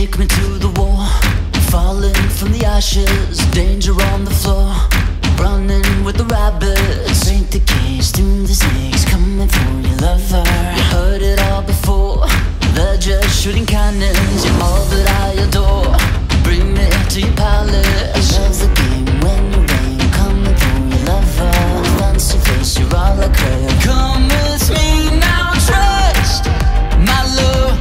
Take me to the wall, falling from the ashes, danger on the floor, running with the rabbits. Break the cage through the snakes, coming for your lover. You heard it all before, they're just shooting cannons. You're all that I adore, bring me to your palace. Love's the game when you rain, coming for your lover. Once you face, you're all I crave. Come with me now, trust my love.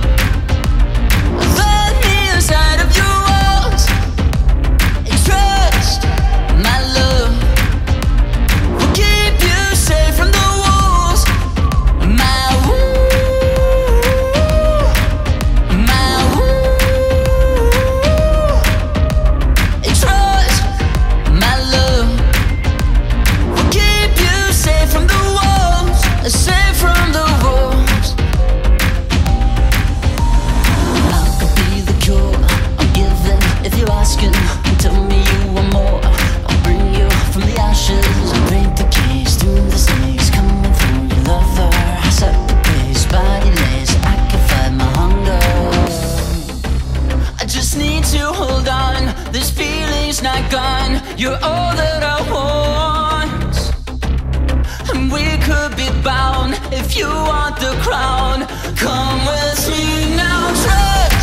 You're all that I want, and we could be bound if you want the crown. Come with me now, trust.